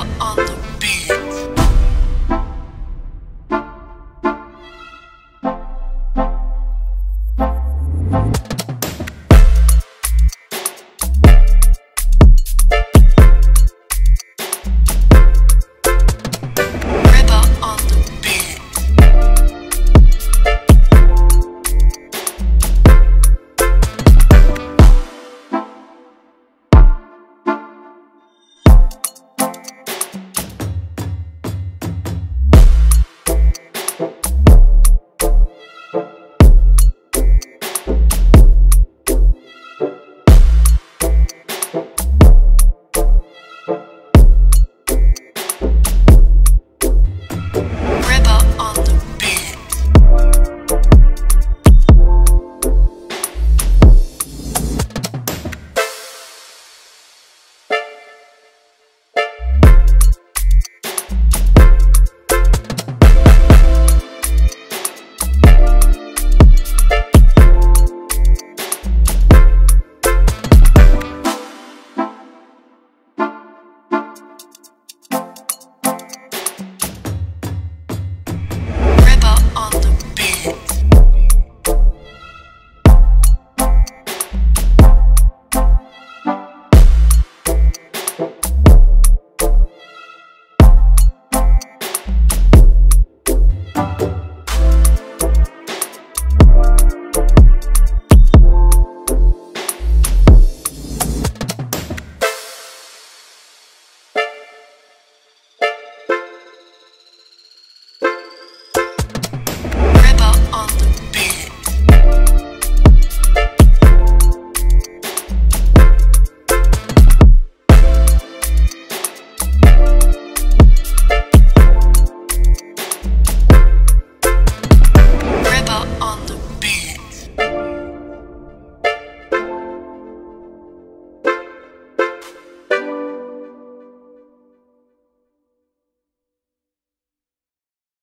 out on